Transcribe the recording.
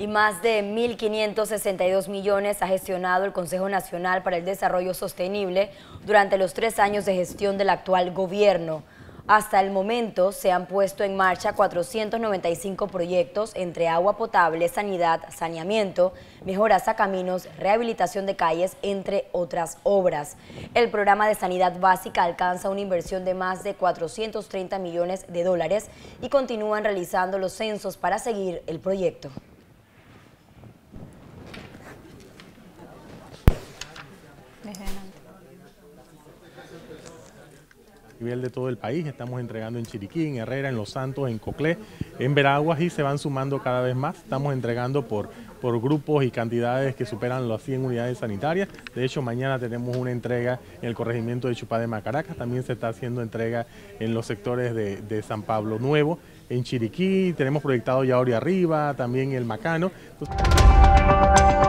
y más de 1.562 millones ha gestionado el Consejo Nacional para el Desarrollo Sostenible durante los 3 años de gestión del actual gobierno. Hasta el momento se han puesto en marcha 495 proyectos entre agua potable, sanidad, saneamiento, mejoras a caminos, rehabilitación de calles, entre otras obras. El programa de sanidad básica alcanza una inversión de más de $430 millones y continúan realizando los censos para seguir el proyecto. Nivel de todo el país, estamos entregando en Chiriquí, en Herrera, en Los Santos, en Coclé, en Veraguas y se van sumando cada vez más. Estamos entregando por grupos y cantidades que superan las 100 unidades sanitarias. De hecho, mañana tenemos una entrega en el corregimiento de Chupá de Macaracas, también se está haciendo entrega en los sectores de San Pablo Nuevo, en Chiriquí, tenemos proyectado ya Yauri Arriba, también el Macano. Entonces...